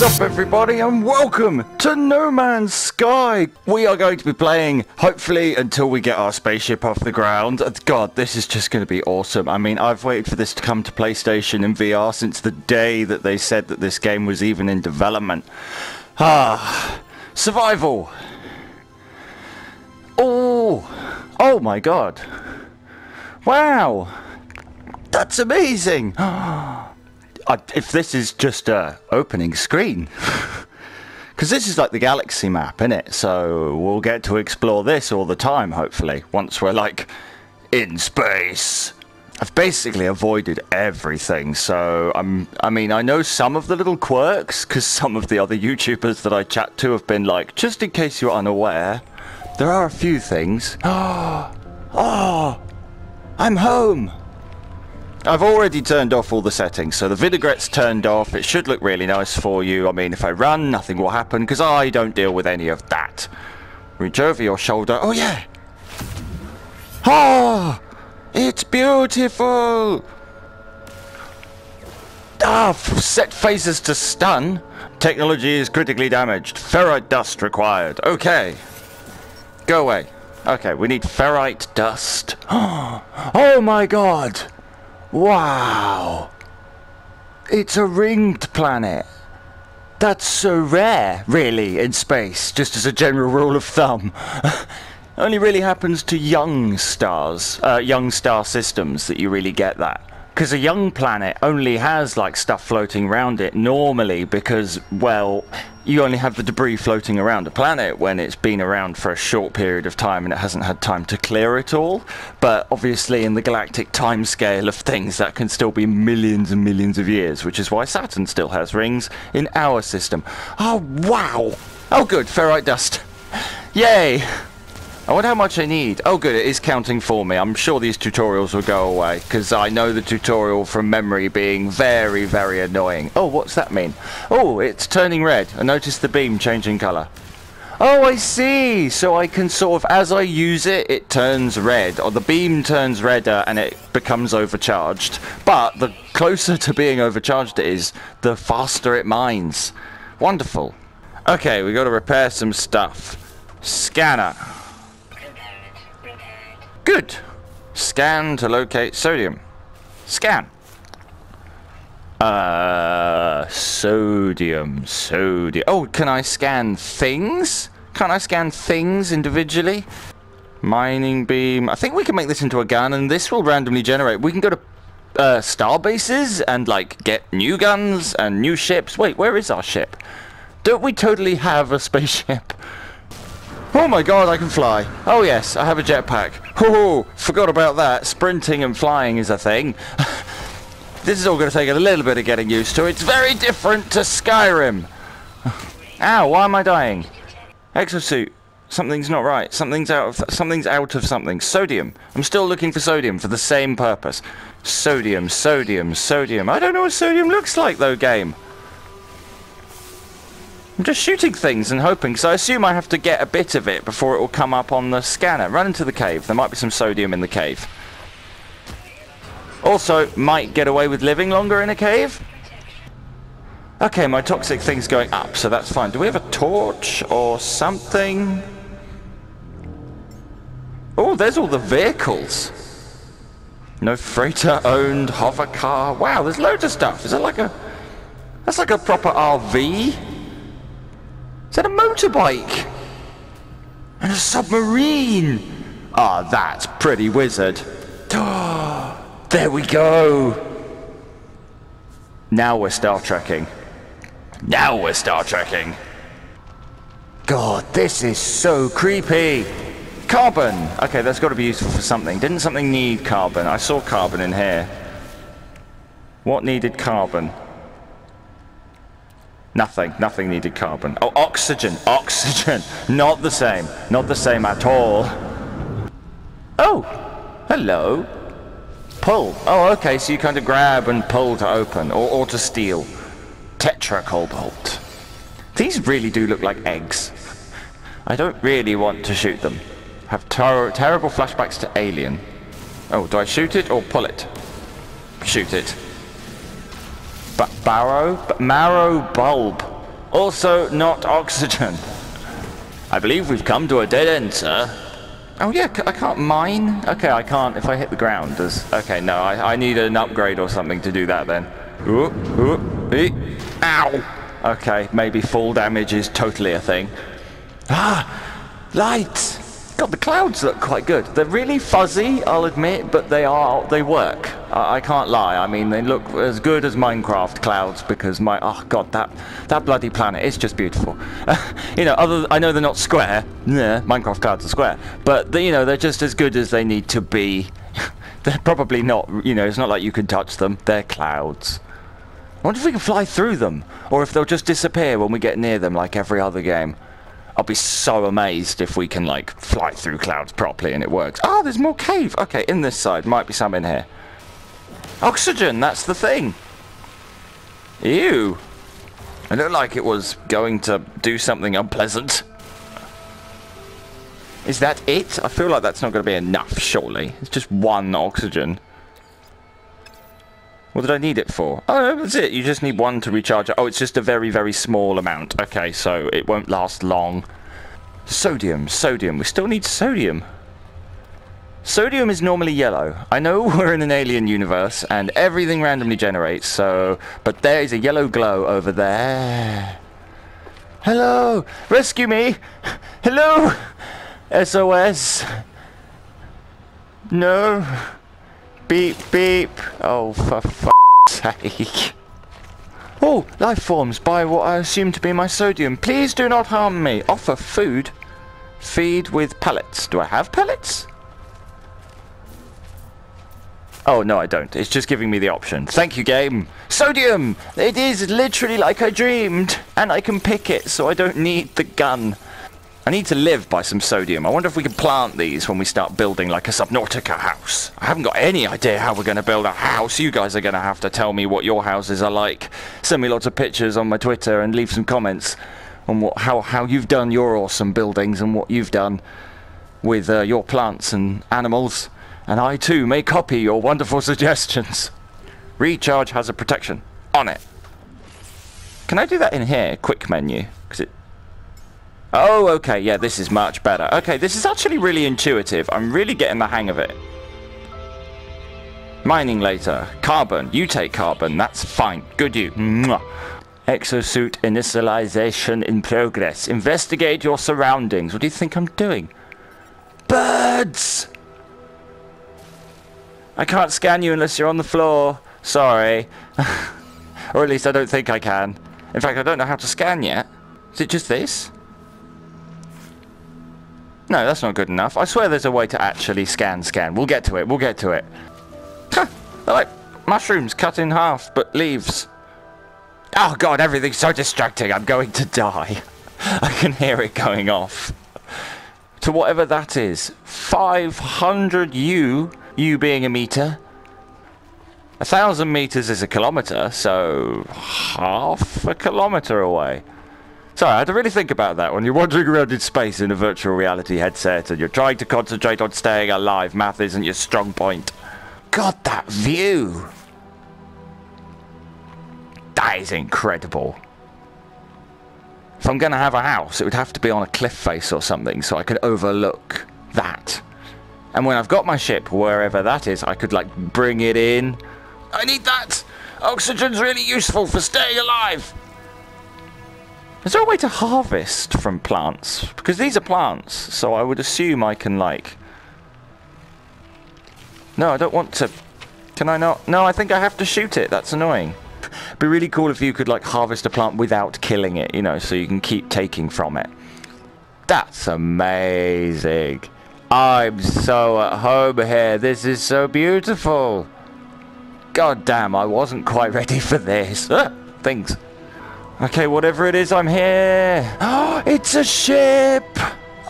What's up, everybody, and welcome to No Man's Sky. We are going to be playing, hopefully, until we get our spaceship off the ground. God, this is just going to be awesome. I mean, I've waited for this to come to PlayStation and VR since the day that they said that this game was even in development. Ah, survival. Oh my God. Wow. That's amazing. If this is just a opening screen, because this is like the galaxy map, isn't it? So we'll get to explore this all the time, hopefully, once we're like in space. I've basically avoided everything, so I mean, I know some of the little quirks because some of the other YouTubers that I chat to have been like, just in case you're unaware, there are a few things. Oh, I'm home. I've already turned off all the settings, so the vinaigrette's turned off. It should look really nice for you. I mean, if I run, nothing will happen, because I don't deal with any of that. Reach over your shoulder. Oh, yeah. Oh, it's beautiful. Ah, set faces to stun. Technology is critically damaged. Ferrite dust required. Okay. Go away. Okay, we need ferrite dust. Oh, my God. Wow, it's a ringed planet. That's so rare, really, in space, just as a general rule of thumb. Only really happens to young stars, young star systems, that you really get that. Because a young planet only has, like, stuff floating around it normally because, well, you only have the debris floating around a planet when it's been around for a short period of time and it hasn't had time to clear it all. But obviously in the galactic timescale of things, that can still be millions and millions of years, which is why Saturn still has rings in our system. Oh, wow! Oh, good, ferrite dust. Yay! I wonder how much I need. Oh, good, it is counting for me. I'm sure these tutorials will go away, because I know the tutorial from memory being very, very annoying. Oh, what's that mean? Oh, it's turning red. I noticed the beam changing colour. Oh, I see! So I can sort of, as I use it, it turns red, or the beam turns redder and it becomes overcharged. But the closer to being overcharged it is, the faster it mines. Wonderful. Okay, we got to repair some stuff. Scanner. Good. Scan to locate sodium. Scan. Sodium. Oh, can I scan things? Can't I scan things individually? Mining beam. I think we can make this into a gun, and this will randomly generate. We can go to star bases and, like, get new guns and new ships. Wait, where is our ship? Don't we totally have a spaceship? Oh my God, I can fly. Oh yes, I have a jetpack. Oh, forgot about that. Sprinting and flying is a thing. This is all going to take a little bit of getting used to. It's very different to Skyrim. Ow, why am I dying? Exosuit. Something's not right. Something's out of something. Sodium. I'm still looking for sodium for the same purpose. Sodium. I don't know what sodium looks like though, game. I'm just shooting things and hoping, because I assume I have to get a bit of it before it will come up on the scanner. Run into the cave. There might be some sodium in the cave. Also, might get away with living longer in a cave. Okay, my toxic thing's going up, so that's fine. Do we have a torch or something? Oh, there's all the vehicles. No freighter-owned hover car. Wow, there's loads of stuff. Is that like a... that's like a proper RV? Is that a motorbike? And a submarine! Ah, oh, that's pretty wizard. Oh, there we go! Now we're Star Trekking. God, this is so creepy! Carbon! Okay, that's got to be useful for something. Didn't something need carbon? I saw carbon in here. What needed carbon? Nothing needed carbon. Oh, oxygen. Not the same at all. Oh, hello. Pull. Oh, okay, so you kind of grab and pull to open, or to steal. Tetra cobalt. These really do look like eggs. I don't really want to shoot them. Have terrible flashbacks to Alien. Oh, do I shoot it or pull it? Shoot it. Marrow bulb. Also not oxygen. I believe we've come to a dead end, sir. Oh yeah, I can't mine? Okay, I can't if I hit the ground. Okay, no, I need an upgrade or something to do that then. Ooh, ooh, ee. Ow! Okay, maybe fall damage is totally a thing. Ah! Lights! God, the clouds look quite good. They're really fuzzy, I'll admit, but they work. I can't lie. I mean, they look as good as Minecraft clouds because my... Oh, God, that bloody planet is just beautiful. You know, I know they're not square. Yeah, Minecraft clouds are square. But, you know, they're just as good as they need to be. They're probably not, you know, it's not like you can touch them. They're clouds. I wonder if we can fly through them, or if they'll just disappear when we get near them like every other game. I'll be so amazed if we can, like, fly through clouds properly and it works. Ah, there's more cave! Okay, in this side. Might be some in here. Oxygen! That's the thing! Ew! It looked like it was going to do something unpleasant. Is that it? I feel like that's not going to be enough, surely. It's just one oxygen. What did I need it for? Oh, that's it. You just need one to recharge it. Oh, it's just a very, very small amount. Okay, so it won't last long. Sodium, sodium. We still need sodium. Sodium is normally yellow. I know we're in an alien universe and everything randomly generates, so... But there is a yellow glow over there. Hello! Rescue me! Hello! SOS! No! Beep, beep. Oh, for f***'s sake. Oh, life forms by what I assume to be my sodium. Please do not harm me. Offer food. Feed with pellets. Do I have pellets? Oh, no, I don't. It's just giving me the option. Thank you, game. Sodium! It is literally like I dreamed. And I can pick it, so I don't need the gun. I need to live by some sodium. I wonder if we can plant these when we start building like a Subnautica house. I haven't got any idea how we're going to build a house. You guys are going to have to tell me what your houses are like. Send me lots of pictures on my Twitter and leave some comments on what, how you've done your awesome buildings and what you've done with your plants and animals. And I too may copy your wonderful suggestions. Recharge has a protection on it. Can I do that in here? Quick menu. Because it... Oh, okay, yeah, this is much better. Okay, this is actually really intuitive. I'm really getting the hang of it. Mining later. Carbon. You take carbon. That's fine. Good you. Mwah. Exosuit initialization in progress. Investigate your surroundings. What do you think I'm doing? Birds! I can't scan you unless you're on the floor. Sorry. Or at least I don't think I can. In fact, I don't know how to scan yet. Is it just this? No, that's not good enough. I swear there's a way to actually scan. We'll get to it, we'll get to it. Huh, they're like mushrooms cut in half, but leaves. Oh God, everything's so distracting, I'm going to die. I can hear it going off. To whatever that is. 500 U being a meter. 1,000 meters is a kilometer, so half a kilometer away. Sorry, I had to really think about that when you're wandering around in space in a virtual reality headset and you're trying to concentrate on staying alive. Math isn't your strong point. God, that view! That is incredible. If I'm going to have a house, it would have to be on a cliff face or something so I could overlook that. And when I've got my ship, wherever that is, I could, like, bring it in. I need that! Oxygen's really useful for staying alive! Is there a way to harvest from plants? Because these are plants, so I would assume I can, like... No, I don't want to... Can I not? No, I think I have to shoot it. That's annoying. It'd be really cool if you could, like, harvest a plant without killing it, you know, so you can keep taking from it. That's amazing. I'm so at home here. This is so beautiful. God damn, I wasn't quite ready for this. Ah, things. Okay, whatever it is, I'm here! Oh, it's a ship!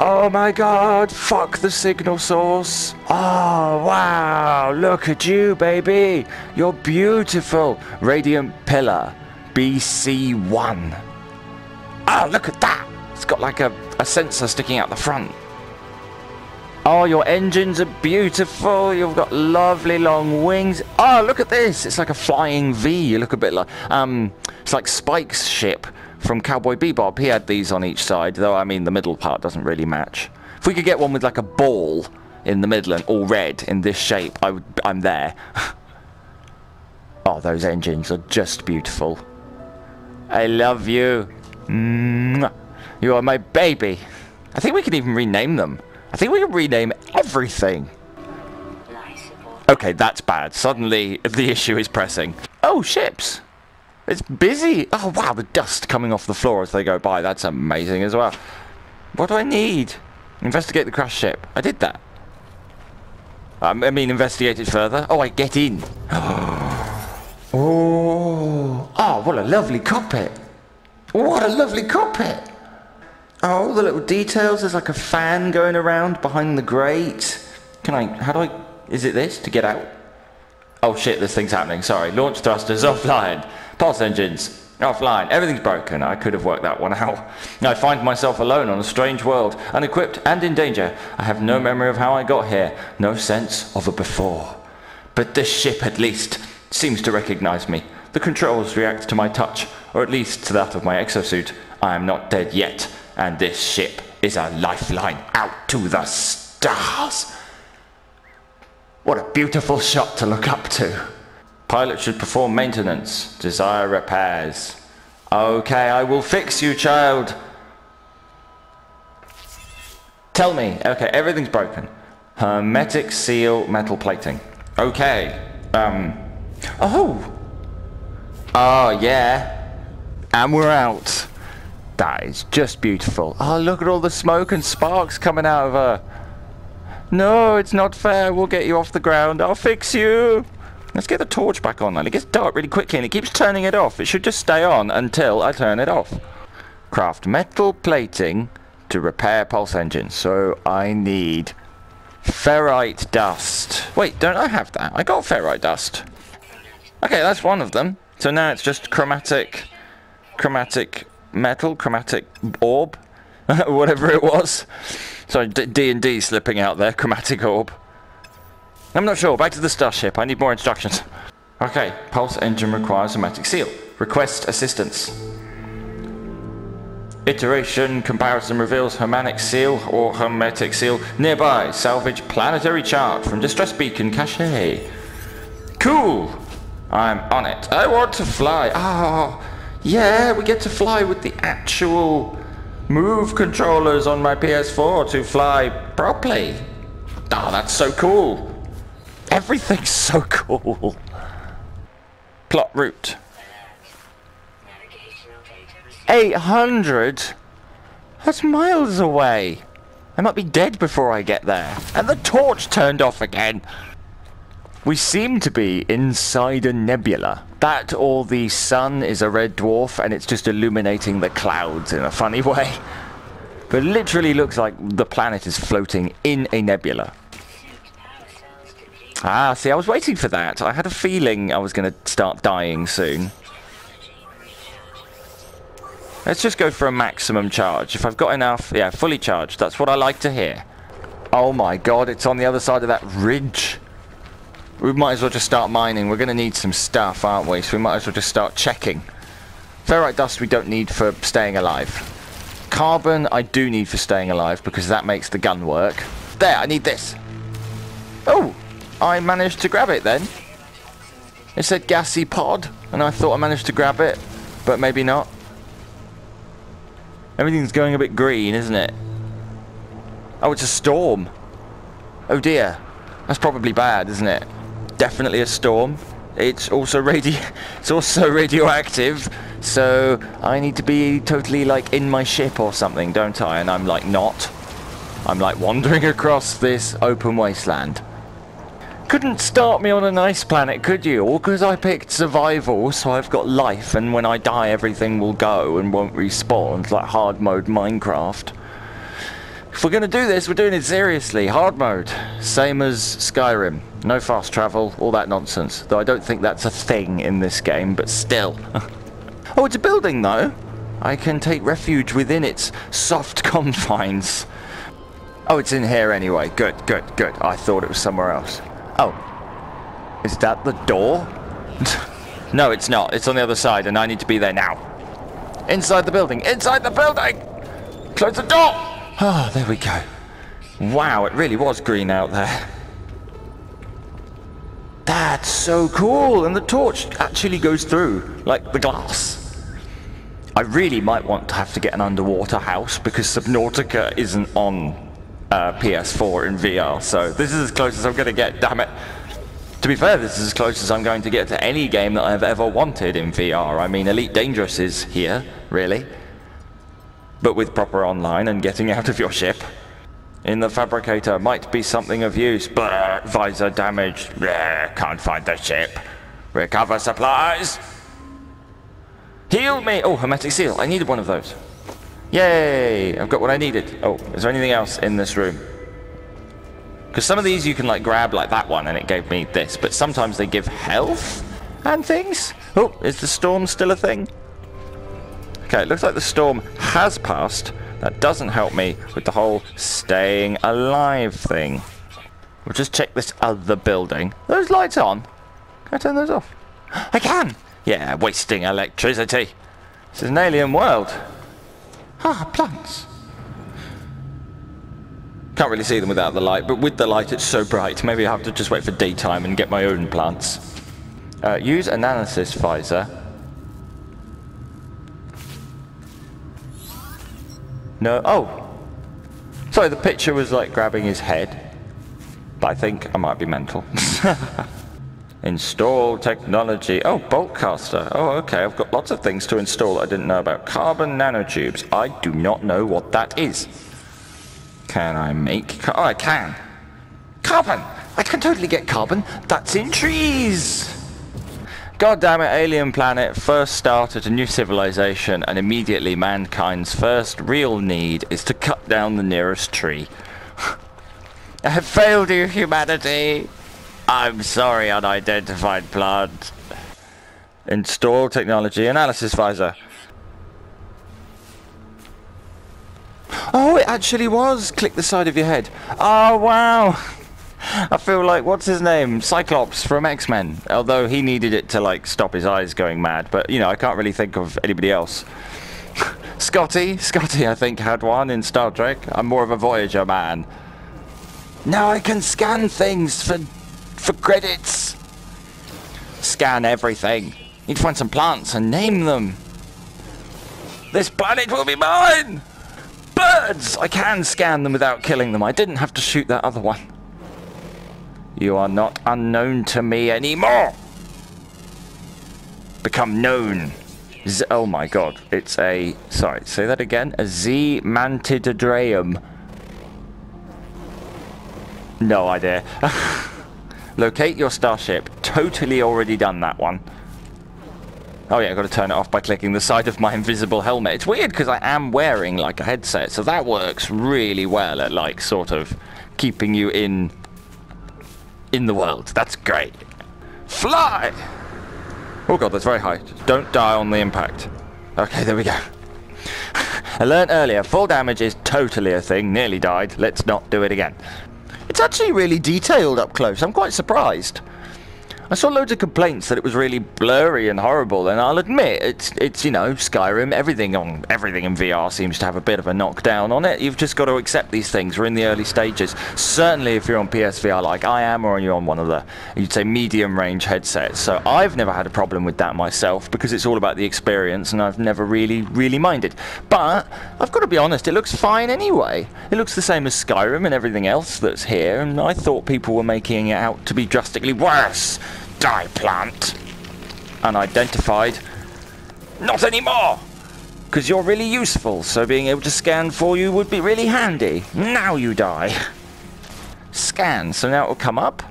Oh my God, fuck the signal source! Oh, wow, look at you, baby! You're beautiful! Radiant pillar, BC1. Oh, look at that! It's got like a sensor sticking out the front. Oh, your engines are beautiful. You've got lovely long wings. Oh, look at this. It's like a flying V. You look a bit like, it's like Spike's ship, from Cowboy Bebop. He had these on each side, though I mean the middle part doesn't really match. If we could get one with like a ball in the middle and all red in this shape, I'm there. Oh, those engines are just beautiful. I love you. Mwah. You are my baby. I think we can even rename them. I think we can rename everything. Okay, that's bad. Suddenly, the issue is pressing. Oh, ships. It's busy. Oh, wow, the dust coming off the floor as they go by. That's amazing as well. What do I need? Investigate the crashed ship. I did that. I mean, investigate it further. Oh, I get in. Oh. Oh, what a lovely cockpit. What a lovely cockpit. Oh, the little details. There's like a fan going around behind the grate. Can I... How do I... Is it this? To get out? Oh shit, this thing's happening. Sorry. Launch thrusters offline. Pulse engines offline. Everything's broken. I could have worked that one out. I find myself alone on a strange world, unequipped and in danger. I have no memory of how I got here. No sense of a before. But this ship, at least, seems to recognize me. The controls react to my touch, or at least to that of my exosuit. I am not dead yet, and this ship is a lifeline out to the stars. What a beautiful shot to look up to. Pilot should perform maintenance. Desire repairs. Okay, I will fix you, child. Tell me. Okay, everything's broken. Hermetic seal metal plating. Okay. Oh! Oh, yeah. And we're out. That is just beautiful. Oh, look at all the smoke and sparks coming out of her. No, it's not fair. We'll get you off the ground. I'll fix you. Let's get the torch back on. It gets dark really quickly and it keeps turning it off. It should just stay on until I turn it off. Craft metal plating to repair pulse engines. So I need ferrite dust. Wait, don't I have that? I got ferrite dust. Okay, that's one of them. So now it's just chromatic metal, chromatic orb. Whatever it was. Sorry, D&D slipping out there. Chromatic orb. I'm not sure. Back to the starship. I need more instructions. Okay. Pulse engine requires hermetic seal. Request assistance. Iteration comparison reveals hermetic seal or hermetic seal nearby. Salvage planetary chart from distress beacon cache. Cool. I'm on it. I want to fly. Ah, oh, yeah. We get to fly with the actual... Move controllers on my PS4 to fly properly. Ah, oh, that's so cool. Everything's so cool. Plot route. 800? That's miles away. I might be dead before I get there. And the torch turned off again. We seem to be inside a nebula. That or the sun is a red dwarf and it's just illuminating the clouds in a funny way. But it literally looks like the planet is floating in a nebula. Ah, see, I was waiting for that. I had a feeling I was going to start dying soon. Let's just go for a maximum charge. If I've got enough, yeah, fully charged. That's what I like to hear. Oh my god, it's on the other side of that ridge. We might as well just start mining. We're going to need some stuff, aren't we? So we might as well just start checking. Ferrite dust we don't need for staying alive. Carbon I do need for staying alive because that makes the gun work. There, I need this. Oh, I managed to grab it then. It said gassy pod and I thought I managed to grab it, but maybe not. Everything's going a bit green, isn't it? Oh, it's a storm. Oh dear. That's probably bad, isn't it? Definitely a storm. It's also radioactive, so I need to be totally like in my ship or something, don't I? And I'm like not. I'm like wandering across this open wasteland. Couldn't start me on a nice planet, could you? All because I picked survival, so I've got life, and when I die everything will go and won't respawn. It's like hard mode Minecraft. If we're going to do this, we're doing it seriously. Hard mode. Same as Skyrim. No fast travel, all that nonsense. Though I don't think that's a thing in this game, but still. Oh, it's a building, though. I can take refuge within its soft confines. Oh, it's in here anyway. Good, good, good. I thought it was somewhere else. Oh. Is that the door? No, it's not. It's on the other side, and I need to be there now. Inside the building! Inside the building! Close the door! Ah, oh, there we go. Wow, it really was green out there. That's so cool! And the torch actually goes through, like the glass. I really might want to have to get an underwater house because Subnautica isn't on PS4 in VR, so this is as close as I'm going to get, damn it. To be fair, this is as close as I'm going to get to any game that I've ever wanted in VR. I mean, Elite Dangerous is here, really. But with proper online and getting out of your ship. In the fabricator might be something of use. Blah, visor damaged. Blah, can't find the ship. Recover supplies. Heal me! Oh, hermetic seal. I needed one of those. Yay! I've got what I needed. Oh, is there anything else in this room? Because some of these you can like grab like that one and it gave me this, but sometimes they give health and things. Oh, is the storm still a thing? Okay, it looks like the storm has passed. That doesn't help me with the whole staying alive thing. We'll just check this other building. Those lights on? Can I turn those off? I can! Yeah, wasting electricity. This is an alien world. Ah, plants. Can't really see them without the light, but with the light it's so bright. Maybe I have to just wait for daytime and get my own plants. Use analysis visor. No, oh. Sorry, the picture was like grabbing his head. But I think I might be mental. Install technology. Oh, bolt caster. Oh, okay, I've got lots of things to install that I didn't know about. Carbon nanotubes. I do not know what that is. Can I make... oh, I can! Carbon! I can totally get carbon! That's in trees! God damn it, alien planet first started a new civilization and immediately mankind's first real need is to cut down the nearest tree. I have failed you, humanity! I'm sorry, unidentified plant. Install technology analysis visor. Oh, it actually was! Click the side of your head. Oh, wow! I feel like, what's his name? Cyclops from X-Men. Although he needed it to, like, stop his eyes going mad. But, you know, I can't really think of anybody else. Scotty, I think, had one in Star Trek. I'm more of a Voyager man. Now I can scan things for credits. Scan everything. Need to find some plants and name them. This planet will be mine! Birds! I can scan them without killing them. I didn't have to shoot that other one. You are not unknown to me anymore! Become known. Oh my god. It's a... sorry, say that again. A Z Mantidadraeum. No idea. Locate your starship. Totally already done that one. Oh yeah, I've got to turn it off by clicking the side of my invisible helmet. It's weird because I am wearing like a headset, so that works really well at like sort of keeping you in the world. That's great. Fly! Oh god, that's very high. Don't die on the impact. Okay, there we go. I learned earlier, fall damage is totally a thing. Nearly died. Let's not do it again. It's actually really detailed up close. I'm quite surprised. I saw loads of complaints that it was really blurry and horrible, and I'll admit, it's you know, Skyrim, everything in VR seems to have a bit of a knockdown on it. You've just got to accept these things. We're in the early stages. Certainly if you're on PSVR like I am, or you're on one of the, you'd say, medium range headsets. So I've never had a problem with that myself, because it's all about the experience, and I've never really minded. But, I've got to be honest, it looks fine anyway. It looks the same as Skyrim and everything else that's here, and I thought people were making it out to be drastically worse. Die, plant! Unidentified. Not anymore! Because you're really useful, so being able to scan for you would be really handy. Now you die! Scan, so now it'll come up?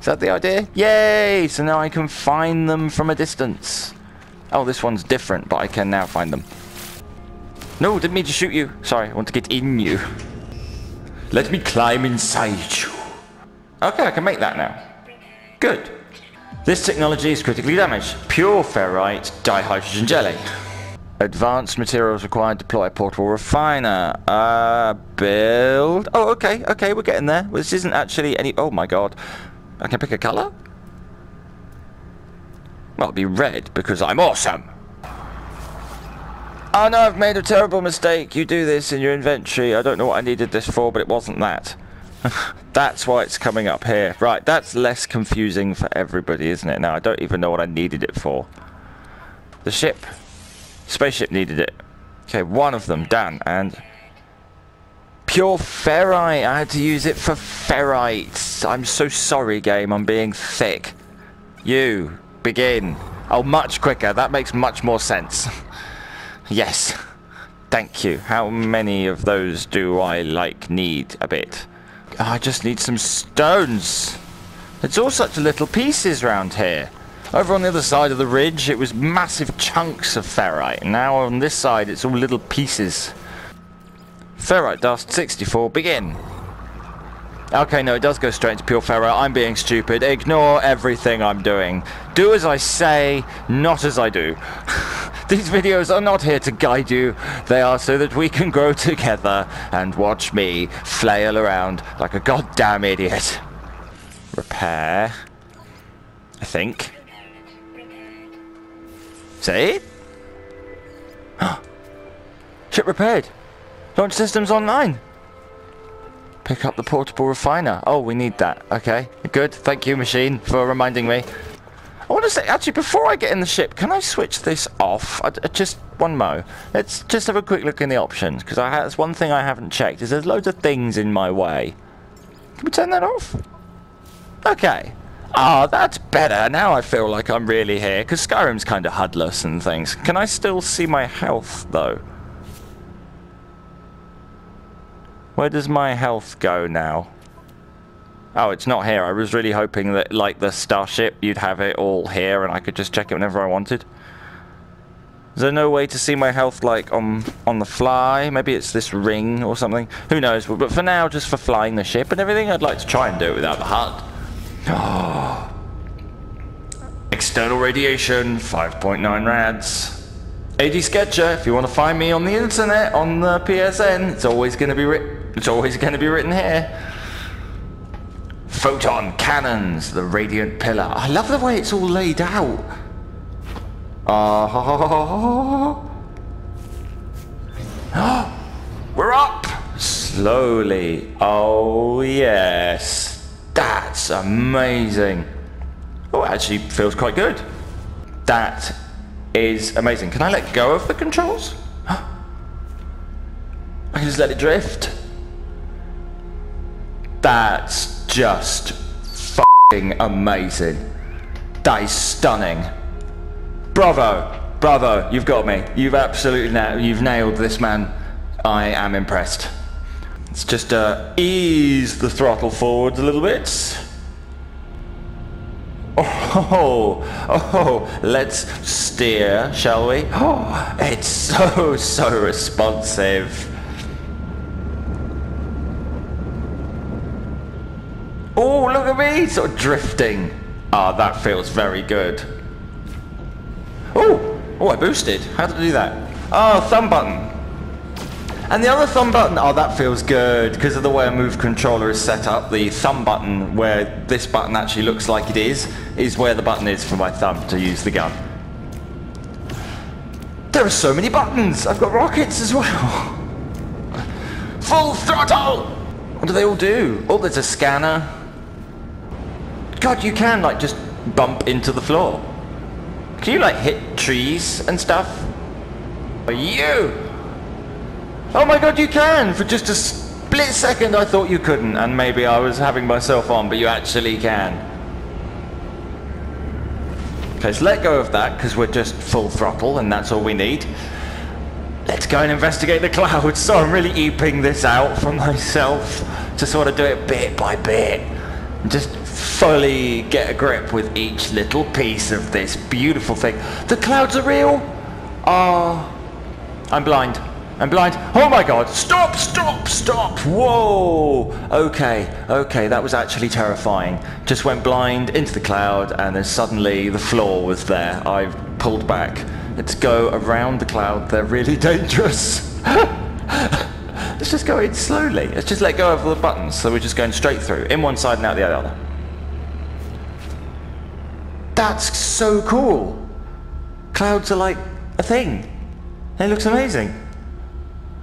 Is that the idea? Yay! So now I can find them from a distance. Oh, this one's different, but I can now find them. No, didn't mean to shoot you. Sorry, I want to get in you. Let me climb inside you. Okay, I can make that now. Good. This technology is critically damaged. Pure ferrite dihydrogen jelly. Advanced materials required. Deploy a portable refiner. Build. Oh, okay, we're getting there. Well, this isn't actually any... oh my god. I can pick a colour? Well, it'll be red because I'm awesome. Oh no, I've made a terrible mistake. You do this in your inventory. I don't know what I needed this for, but it wasn't that. That's why it's coming up here. Right, that's less confusing for everybody, isn't it? Now, I don't even know what I needed it for. The ship. Spaceship needed it. Okay, one of them, Dan, and... Pure ferrite. I had to use it for ferrites. I'm so sorry, game. I'm being thick. You. Begin. Oh, much quicker. That makes much more sense. Yes. Thank you. How many of those do I, like, need a bit? Oh, I just need some stones. It's all such little pieces round here. Over on the other side of the ridge, it was massive chunks of ferrite. Now on this side, it's all little pieces. Ferrite dust 64, begin. Okay, no, it does go straight to pure ferrite. I'm being stupid. Ignore everything I'm doing. Do as I say, not as I do. These videos are not here to guide you. They are so that we can grow together and watch me flail around like a goddamn idiot. Repair. I think. See? Ship repaired. Launch systems online. Pick up the portable refiner. Oh, we need that. Okay, good. Thank you, machine, for reminding me. I want to say, actually, before I get in the ship, can I switch this off? Just one mo. Let's just have a quick look in the options, because that's one thing I haven't checked, is there's loads of things in my way. Can we turn that off? Okay. Ah, that's better. Now I feel like I'm really here, because Skyrim's kind of HUDless and things. Can I still see my health, though? Where does my health go now? Oh, it's not here. I was really hoping that, like the Starship, you'd have it all here and I could just check it whenever I wanted. Is there no way to see my health, like, on the fly? Maybe it's this ring or something. Who knows? But for now, just for flying the ship and everything, I'd like to try and do it without the HUD. Oh. External radiation, 5.9 rads. ADSketcher, if you want to find me on the internet, on the PSN, it's always going to be written. It's always going to be written here. Photon cannons, the Radiant pillar. I love the way it's all laid out. We're up slowly. Oh yes, that's amazing. Oh, it actually feels quite good. That is amazing. Can I let go of the controls? I can just let it drift. That's just fucking amazing. That is stunning. Bravo, bravo, you've got me. You've absolutely you've nailed this, man. I am impressed. Let's just ease the throttle forwards a little bit. Oh, let's steer, shall we? Oh, it's so responsive. Oh, look at me, sort of drifting. Ah, that feels very good. Oh, I boosted. How did I do that? Oh, thumb button. And the other thumb button, oh, that feels good, because of the way a move controller is set up. The thumb button, where this button actually looks like it is where the button is for my thumb to use the gun. There are so many buttons. I've got rockets as well. Full throttle. What do they all do? Oh, there's a scanner. God, you can, like, just bump into the floor. Can you, like, hit trees and stuff? Are you? Oh my god, you can! For just a split second I thought you couldn't, and maybe I was having myself on, but you actually can. Okay, so let go of that, because we're just full throttle, and that's all we need. Let's go and investigate the clouds. So I'm really eeping this out for myself to sort of do it bit by bit. Just fully get a grip with each little piece of this beautiful thing. The clouds are real. Ah, I'm blind. I'm blind. Oh my god. Stop, stop, stop. Whoa. Okay. That was actually terrifying. Just went blind into the cloud and then suddenly the floor was there. I've pulled back. Let's go around the cloud. They're really dangerous. Let's just go in slowly. Let's just let go of the buttons. So we're just going straight through. In one side and out the other. That's so cool. Clouds are like a thing. It looks amazing.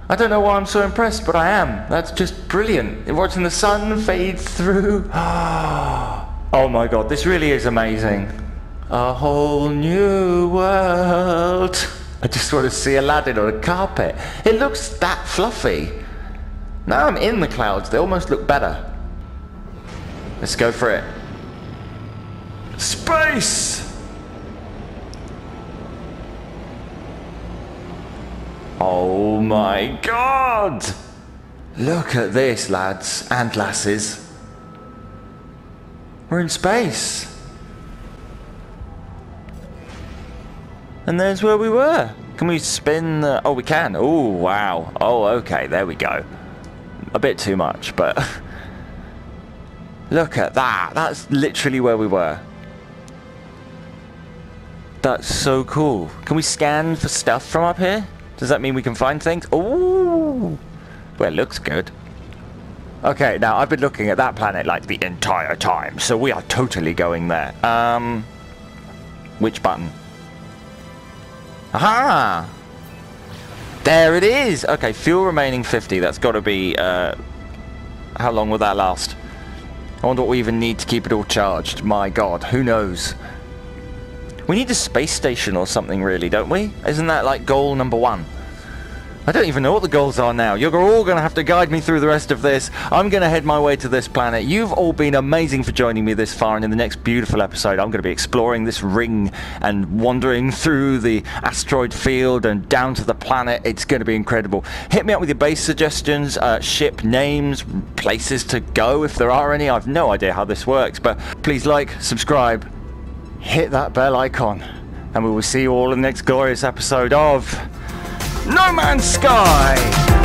I don't know why I'm so impressed, but I am. That's just brilliant. Watching the sun fade through. Oh my god, this really is amazing. A whole new world. I just want to see Aladdin on a carpet. It looks that fluffy. Now I'm in the clouds, they almost look better. Let's go for it. Space! Oh my god! Look at this, lads and lasses. We're in space. And there's where we were. Can we spin the... Oh, we can. Oh, wow. Oh, okay. There we go. A bit too much, but... Look at that. That's literally where we were. That's so cool. Can we scan for stuff from up here? Does that mean we can find things? Ooh! Well, it looks good. Okay, now I've been looking at that planet like the entire time, so we are totally going there. Which button? Aha! There it is! Okay, fuel remaining 50. That's got to be, how long will that last? I wonder what we even need to keep it all charged. My god, who knows? We need a space station or something, really, don't we? Isn't that like goal number one? I don't even know what the goals are now. You're all going to have to guide me through the rest of this. I'm going to head my way to this planet. You've all been amazing for joining me this far, and in the next beautiful episode, I'm going to be exploring this ring and wandering through the asteroid field and down to the planet. It's going to be incredible. Hit me up with your base suggestions, ship names, places to go if there are any. I've no idea how this works, but please like, subscribe, hit that bell icon, and we will see you all in the next glorious episode of No Man's Sky!